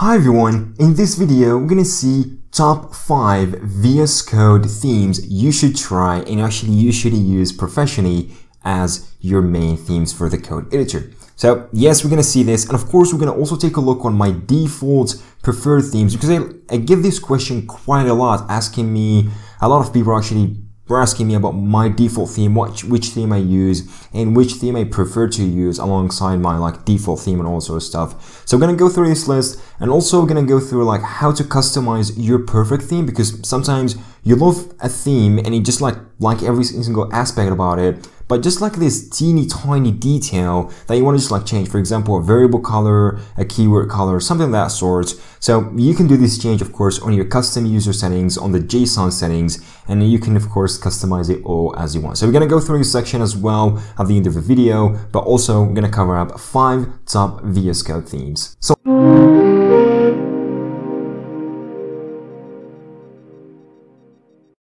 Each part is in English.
Hi everyone, in this video we're going to see top 5 VS Code themes you should try and actually you should use professionally as your main themes for the code editor. So yes, we're going to see this, and of course we're going to also take a look on my default preferred themes, because I get this question quite a lot, asking me, a lot of people actually were asking me about my default theme, which theme I use and which theme I prefer to use alongside my like default theme and all sort of stuff. So I'm gonna go through this list and also gonna go through like how to customize your perfect theme, because sometimes you love a theme and you just like every single aspect about it, but just like this teeny tiny detail that you want to just like change, for example a variable color, a keyword color, something of that sort. So you can do this change of course on your custom user settings, on the JSON settings, and you can of course customize it all as you want. So we're going to go through this section as well at the end of the video, but also we're going to cover up 5 top VS Code themes. So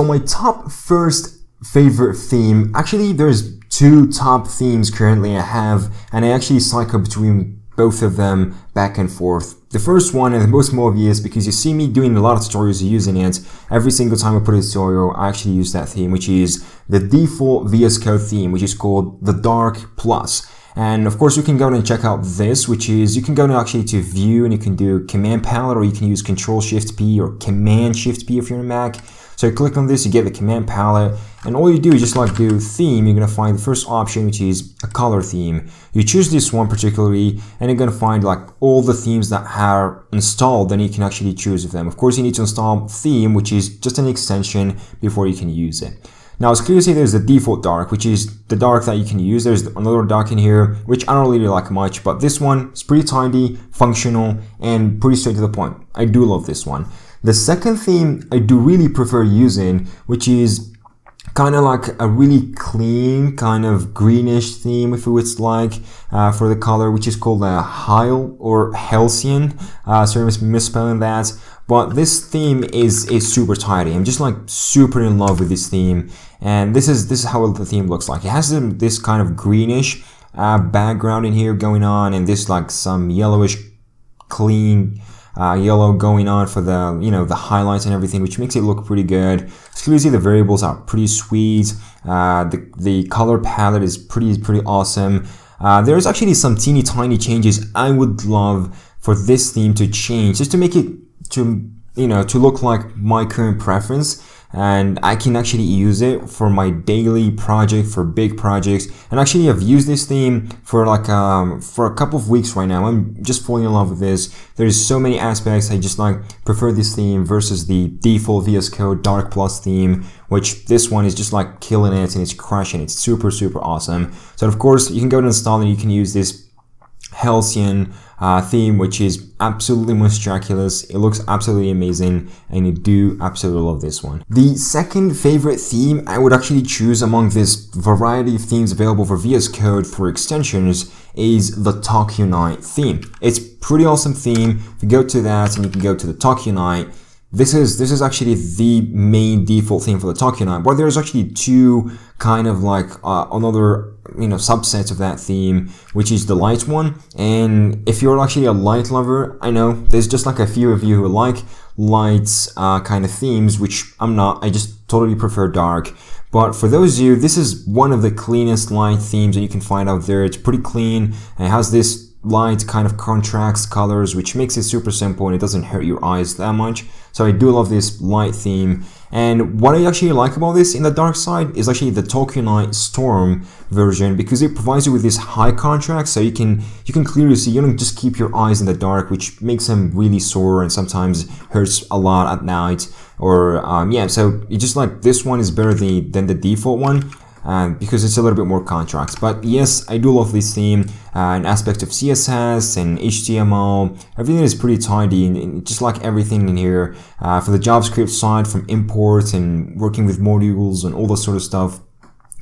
my top first favorite theme, actually there's 2 top themes currently I have, and I actually cycle between both of them back and forth. The first one, and the most obvious because you see me doing a lot of tutorials using it, every single time I put a tutorial I actually use that theme, which is the default VS Code theme, which is called the Dark Plus. And of course you can go and check out this, which is you can go actually to view and you can do command palette, or you can use Control Shift P or Command Shift P if you're on Mac. So you click on this, you get the command palette, and all you do is just like do theme, you're gonna find the first option, which is a color theme. You choose this one particularly, and you're gonna find like all the themes that are installed, then you can actually choose them. Of course you need to install theme, which is just an extension, before you can use it. Now as clear to say, there's the default dark, which is the dark that you can use. There's another dark in here, which I don't really like much, but this one is pretty tidy, functional, and pretty straight to the point. I do love this one. The second theme I do really prefer using, which is kind of like a really clean, kind of greenish theme, if it's like, for the color, which is called a Halcyon. Sorry, I'm misspelling that. But this theme is super tidy. I'm just like super in love with this theme, and this is how the theme looks like. It has this kind of greenish background in here going on, and this like some yellowish, clean. Yellow going on for the, you know, the highlights and everything, which makes it look pretty good. So you see the variables are pretty sweet. The color palette is pretty awesome. There's actually some teeny tiny changes I would love for this theme to change, just to make it to look like my current preference, and I can actually use it for my daily project, for big projects. And actually I've used this theme for like for a couple of weeks right now. I'm just falling in love with this. There's so many aspects. I just like prefer this theme versus the default VS Code Dark Plus theme, which this one is just like killing it, and it's crushing. It's super awesome. So of course you can go and install and you can use this Halcyon theme, which is absolutely miraculous. It looks absolutely amazing, and I do absolutely love this one. The second favorite theme I would actually choose among this variety of themes available for VS Code for extensions is the Tokyo Night theme. It's pretty awesome theme. If you go to that and you can go to the Tokyo Night, this is actually the main default theme for the Tokyo Night, but there's actually 2 kind of like another subsets of that theme, which is the light one. And if you're actually a light lover, I know there's just like a few of you who like lights kind of themes, which I'm not. I just totally prefer dark. But for those of you, this is one of the cleanest light themes that you can find out there. It's pretty clean, and it has this light kind of contrasts colors, which makes it super simple, and it doesn't hurt your eyes that much. So I do love this light theme. And what I actually like about this in the dark side is actually the Tokyo Night Storm version, because it provides you with this high contrast, so you can clearly see. You don't just keep your eyes in the dark, which makes them really sore and sometimes hurts a lot at night. Or yeah, so you just like this one is better than the default one. Because it's a little bit more contrast. But yes, I do love this theme. An aspect of CSS and HTML, everything is pretty tidy, and just like everything in here. For the JavaScript side, from imports and working with modules and all that sort of stuff,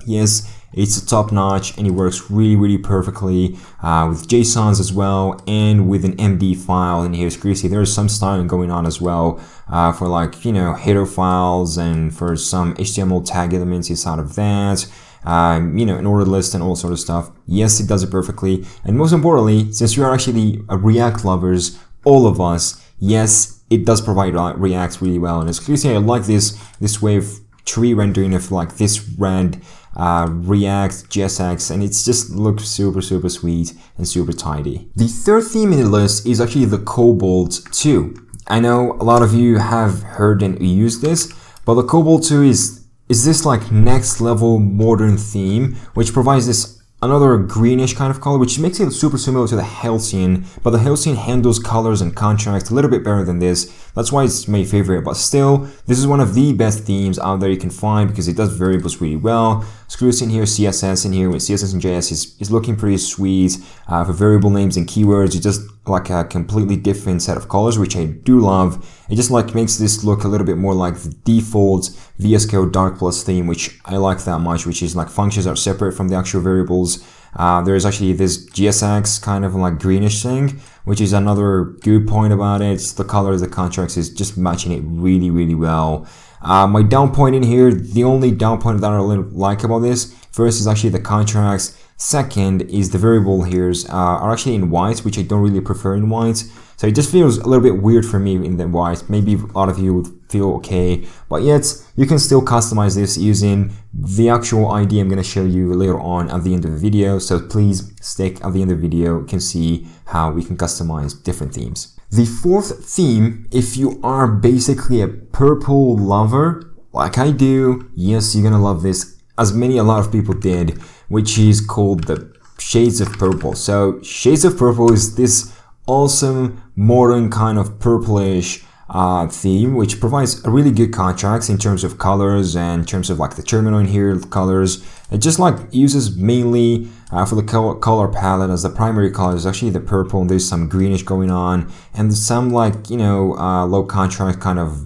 yes, it's a top notch, and it works really perfectly with JSONs as well, and with an MD file in here. It's crazy. There is some styling going on as well for like, header files, and for some HTML tag elements inside of that, an order list and all sort of stuff. Yes, it does it perfectly. And most importantly, since you are actually React lovers, all of us. Yes, it does provide React really well. And as you can see, I like this way of tree rendering of like this rand, React, JSX, and it's just looks super sweet and super tidy. The third theme in the list is actually the Cobalt 2. I know a lot of you have heard and used this, but the Cobalt 2 is this like next level modern theme, which provides this another greenish kind of color, which makes it super similar to the Halcyon, but the Halcyon handles colors and contrast a little bit better than this. That's why it's my favorite, but still, this is one of the best themes out there you can find because it does variables really well. Screws in here, CSS in here, with CSS and JS is looking pretty sweet. For variable names and keywords, it's just like a completely different set of colors, which I do love. It just like makes this look a little bit more like the default VS Code Dark Plus theme, which I like that much, which is like functions are separate from the actual variables. There is actually this GSX kind of like greenish thing, which is another good point about it. It's the color of the contracts is just matching it really well. My down point in here, the only down point that I really like about this, first is actually the contracts. Second is the variable here are actually in white, which I don't really prefer in white. So it just feels a little bit weird for me in the white. Maybe a lot of you would feel okay, but yet you can still customize this using the actual ID I'm going to show you later on at the end of the video. So please stick at the end of the video, you can see how we can customize different themes. The fourth theme, if you are basically a purple lover, like I do, yes, you're going to love this, as a lot of people did, which is called the Shades of Purple. So Shades of Purple is this awesome modern kind of purplish theme, which provides a really good contrast in terms of colors and in terms of like the terminal in here colors. It just like uses mainly for the color palette as the primary color is actually the purple, and there's some greenish going on and some like, you know, low contrast kind of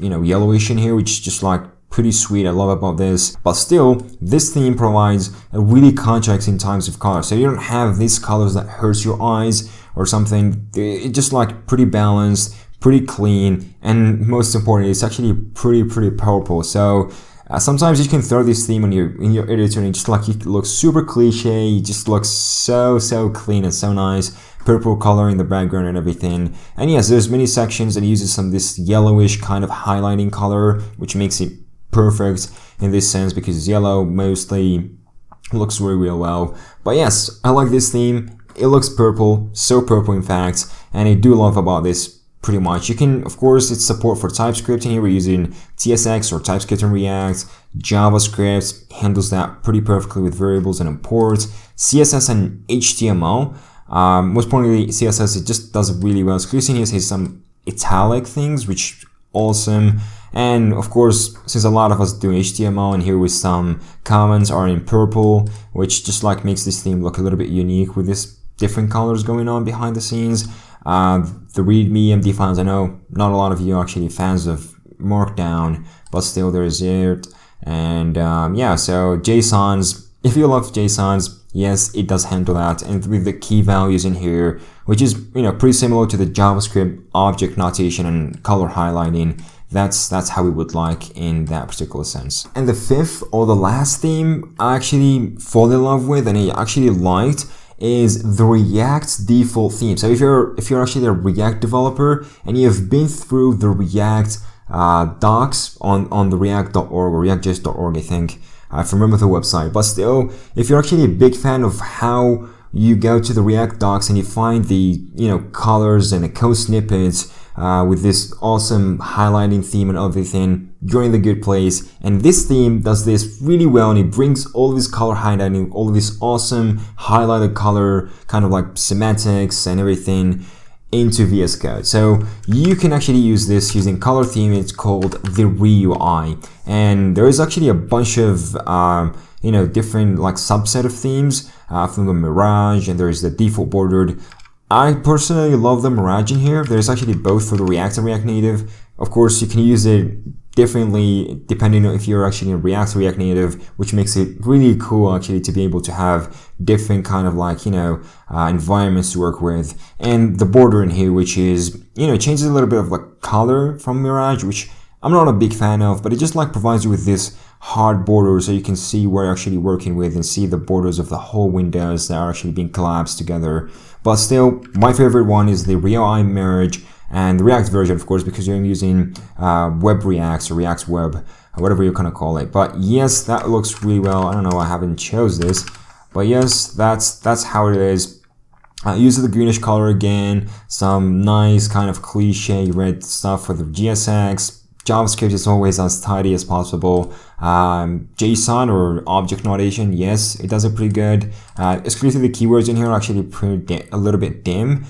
you know, yellowish in here, which is just like pretty sweet. I love about this, but still this theme provides a really contrasting types of color, so you don't have these colors that hurts your eyes or something. It's just like pretty balanced, pretty clean, and most importantly, it's actually pretty powerful. So sometimes you can throw this theme on in your editor and just like it looks super cliche, it just looks so clean and so nice. Purple color in the background and everything. And yes, there's many sections that uses some this yellowish kind of highlighting color, which makes it perfect in this sense because it's yellow mostly, looks real well. But yes, I like this theme. It looks purple, so purple in fact, and I do love about this pretty much. You can, of course, it's support for TypeScript, and here we're using TSX or TypeScript and React. JavaScript handles that pretty perfectly with variables and imports. CSS and HTML. Most importantly, CSS, it just does it really well. Screws in here says some italic things, which awesome. And of course, since a lot of us do HTML, and here with some comments are in purple, which just like makes this theme look a little bit unique with this different colors going on behind the scenes. The README MD files, I know not a lot of you are actually fans of Markdown, but still there is it. And yeah, so JSONs, if you love JSONs, yes, it does handle that, and with the key values in here, which is, you know, pretty similar to the JavaScript object notation and color highlighting. That's how we would like in that particular sense. And the fifth or the last theme I actually fall in love with and I actually liked is the React default theme. So if you're actually a React developer and you've been through the React docs on the react.org or reactjs.org, I think, if I remember the website, but still, if you're actually a big fan of how you go to the React docs and you find the, you know, colors and the code snippets with this awesome highlighting theme and everything, you're in the good place. And this theme does this really well, and it brings all this color highlighting, all this awesome highlighted color kind of like semantics and everything into VS Code. So you can actually use this using color theme. It's called the Rei UI, and there is actually a bunch of you know, different like subset of themes from the Mirage, and there is the default bordered. I personally love the Mirage in here. There's actually both for the React and React Native. Of course, you can use it differently depending on if you're actually in React or React Native, which makes it really cool actually to be able to have different kind of like, you know, environments to work with. And the border in here, which is, you know, changes a little bit of like color from Mirage, which I'm not a big fan of, but it just like provides you with this hard border so you can see what you're actually working with and see the borders of the whole windows that are actually being collapsed together, But still, my favorite one is the Rei UI merge and the React version, of course, because you're using Web React or React Web, whatever you kind of call it. But yes, that looks really well. I don't know, I haven't chose this, but yes, that's how it is. Use the greenish color again, some nice kind of cliche red stuff for the JSX. JavaScript is always as tidy as possible. JSON or object notation, yes, it does it pretty good. Exclusively the keywords in here are actually pretty a little bit dim,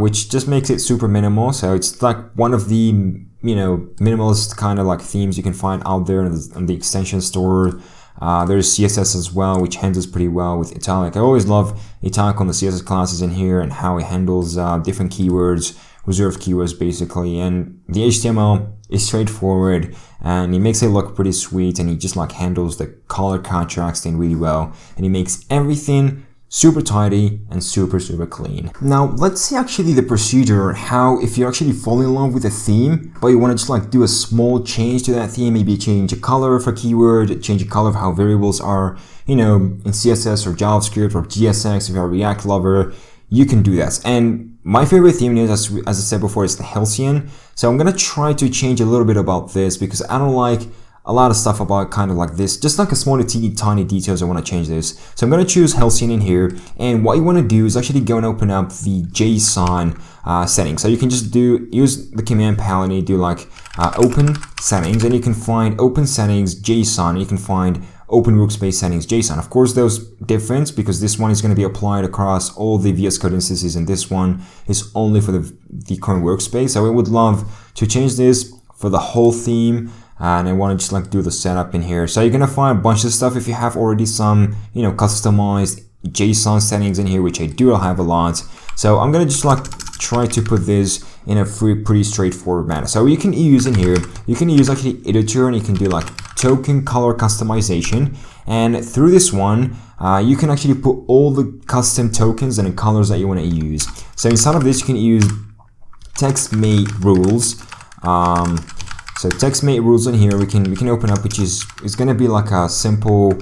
which just makes it super minimal. So it's like one of the, you know, minimalist kind of like themes you can find out there on the extension store. There's CSS as well, which handles pretty well with italic. I always love italic on the CSS classes in here and how it handles different keywords, reserved keywords basically. And the HTML is straightforward and it makes it look pretty sweet, and it just like handles the color contrasting really well, and it makes everything super tidy and super clean. Now let's see actually the procedure, how if you actually fall in love with a theme but you want to just like do a small change to that theme, maybe change a color for a keyword, change the color of how variables are, you know, in CSS or JavaScript or JSX if you're a React lover, you can do that. And my favorite theme is, as I said before, is the Halcyon. So I'm gonna try to change a little bit about this because I don't like a lot of stuff about kind of like this, just like a small tiny details. I want to change this, so I'm going to choose Halcyon in here. And what you want to do is actually go and open up the JSON settings. So you can just use the command palette and you do like open settings, and you can find open settings JSON, and you can find open workspace settings JSON. Of course, those difference because this one is going to be applied across all the VS Code instances, and this one is only for the current workspace. So I would love to change this for the whole theme. And I want to just like do the setup in here. So you're going to find a bunch of stuff if you have already some, you know, customized JSON settings in here, which I do have a lot. So I'm going to just like try to put this in a pretty straightforward manner. So you can use in here, you can use actually editor, and you can do like token color customization. And through this one, you can actually put all the custom tokens and the colors that you want to use. So inside of this, you can use text mate rules. So TextMate rules in here, we can open up, which is going to be like a simple,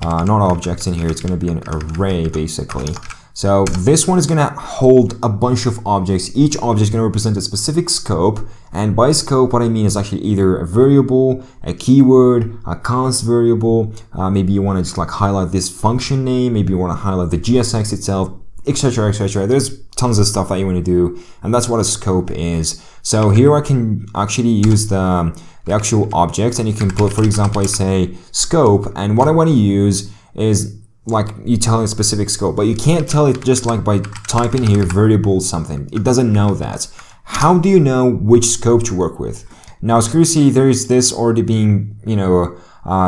not object in here, it's going to be an array basically. So this one is going to hold a bunch of objects. Each object is going to represent a specific scope, and by scope what I mean is actually either a variable, a keyword, a const variable, maybe you want to just like highlight this function name, maybe you want to highlight the JSX itself, etc, etc. There's tons of stuff that you want to do, and that's what a scope is. So here I can actually use the actual object, and you can put, for example, I say scope, and what I want to use is like you tell it a specific scope, but you can't tell it just like by typing here variable something. It doesn't know that. How do you know which scope to work with? Now, as you can see, there is this already being, you know,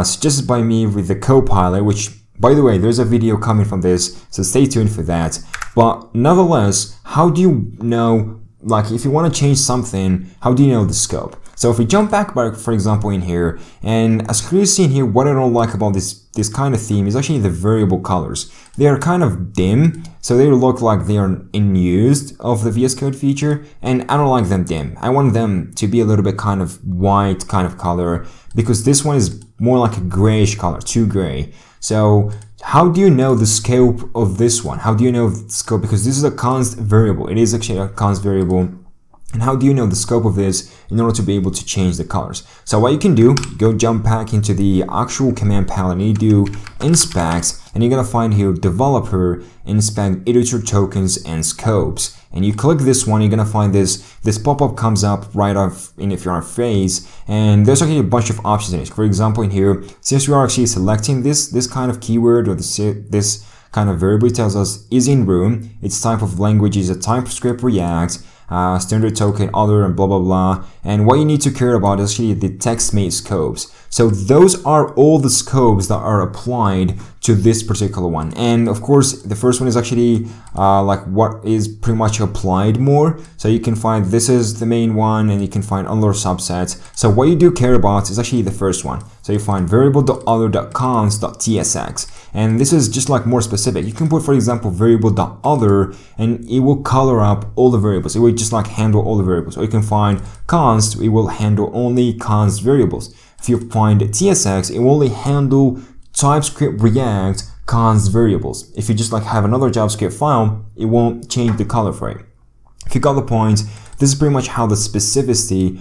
suggested by me with the Copilot, which, by the way, there's a video coming from this, so stay tuned for that. But nonetheless, how do you know, like if you want to change something, how do you know the scope? So if we jump back, for example, in here, and as you see in here, what I don't like about this kind of theme is actually the variable colors. They are kind of dim, so they look like they are unused of the VS Code feature, and I don't like them dim. I want them to be a little bit kind of white kind of color, because this one is more like a grayish color, too gray. So how do you know the scope of this one? How do you know the scope? Because this is a const variable. It is actually a const variable. And how do you know the scope of this in order to be able to change the colors? So what you can do, go jump back into the actual command palette and you do inspect, and you're going to find here developer, inspect editor tokens and scopes. And you click this one, you're going to find this pop-up comes up right off in if you're on Face, and there's actually a bunch of options in it. For example, in here, since we are actually selecting this kind of keyword or this kind of variable, it tells us is in room, its type of language is a TypeScript React, standard token, other, and blah blah blah. And what you need to care about is actually the TextMate scopes. So those are all the scopes that are applied to this particular one. And of course, the first one is actually like what is pretty much applied more. So you can find this is the main one, and you can find other subsets. So what you do care about is actually the first one. So you find variable.other.const.tsx, and this is just like more specific. You can put, for example, variable.other, and it will color up all the variables. It will just like handle all the variables. Or you can find const, it will handle only const variables. If you find tsx, it will only handle TypeScript React const variables. If you just like have another JavaScript file, it won't change the color for it. If you got the point, this is pretty much how the specificity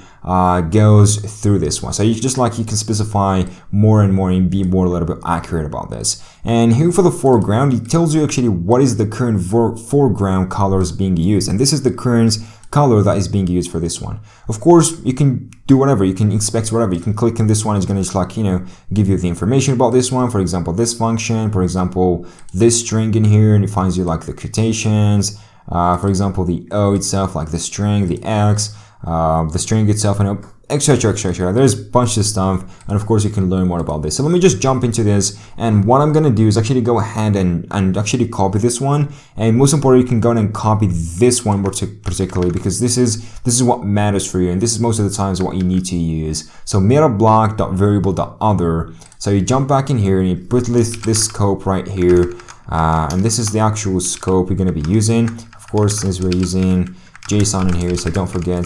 goes through this one. So you just like, you can specify more and more and be more a little bit accurate about this. And here for the foreground, it tells you actually what is the current foreground colors being used. And this is the current color that is being used for this one. Of course, you can do whatever, you can expect whatever, you can click on this one, it's gonna just like, you know, give you the information about this one, for example, this function, for example, this string in here, and it finds you like the quotations, for example, the O itself, like the string, the X, the string itself, and etc, etc. There's a bunch of stuff, and of course you can learn more about this. So let me just jump into this, and what I'm gonna do is actually go ahead and actually copy this one, and most importantly, you can go ahead and copy this one particularly, because this is what matters for you, and this is most of the times what you need to use. So meta block.variable.other. So you jump back in here and you put this scope right here, and this is the actual scope you're gonna be using. Of course, since we're using JSON in here, so don't forget,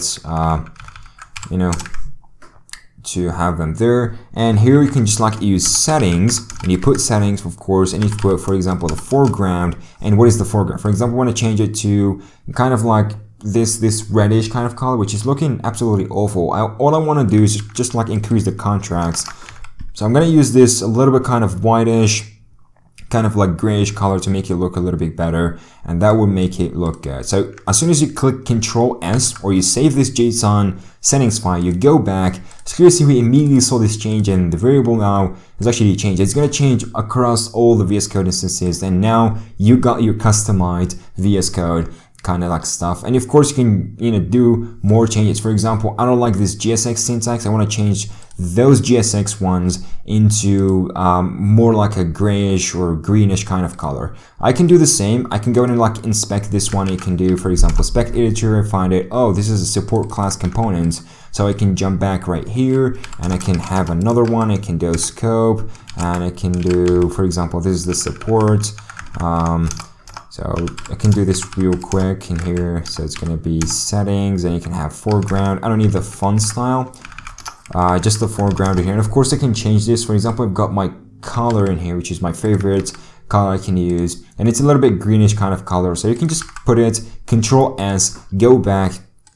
you know, to have them there. And here you can just like use settings, and you put settings, of course, and you put, for example, the foreground. And what is the foreground? For example, I want to change it to kind of like this reddish kind of color, which is looking absolutely awful. All I want to do is just like increase the contrast. So I'm going to use this a little bit kind of whitish, kind of like grayish color to make it look a little bit better, and that would make it look good. So as soon as you click Control S or you save this JSON settings file, you go back. So here you see we immediately saw this change, and the variable now is actually changed. It's going to change across all the VS Code instances, and now you got your customized VS Code kind of like stuff. And of course you can, you know, do more changes. For example, I don't like this JSX syntax. I want to change those JSX ones into more like a grayish or greenish kind of color. I can do the same. I can go in and like inspect this one. You can do, for example, spec editor and find it. Oh, this is a support class component. So I can jump back right here, and I can have another one. I can do scope, and I can do, for example, this is the support. So I can do this real quick in here. So it's gonna be settings, and you can have foreground. I don't need the font style, just the foreground in here. And of course I can change this. For example, I've got my color in here, which is my favorite color I can use. And it's a little bit greenish kind of color. So you can just put it, Control S, go back,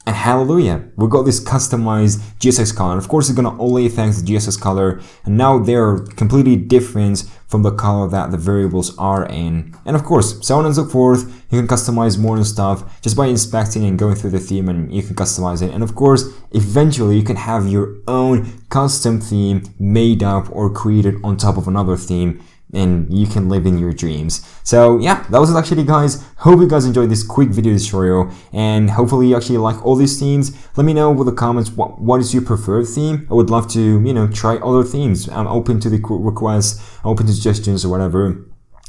and hallelujah, we got this customized JSX color. And of course, it's gonna only affect the JSX color, and now they're completely different from the color that the variables are in. And of course, so on and so forth. You can customize more and stuff just by inspecting and going through the theme, and you can customize it. And of course, eventually you can have your own custom theme made up or created on top of another theme, and you can live in your dreams. So yeah, that was it actually, guys. Hope you guys enjoyed this quick video tutorial, and hopefully you actually like all these themes. Let me know with the comments what is your preferred theme. I would love to, you know, try other themes. I'm open to the requests, open to suggestions or whatever.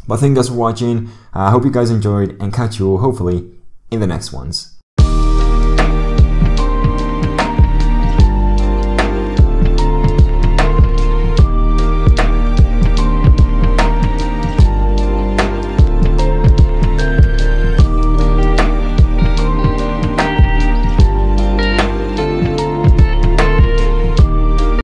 But thank you guys for watching. I hope you guys enjoyed, and catch you all hopefully in the next ones.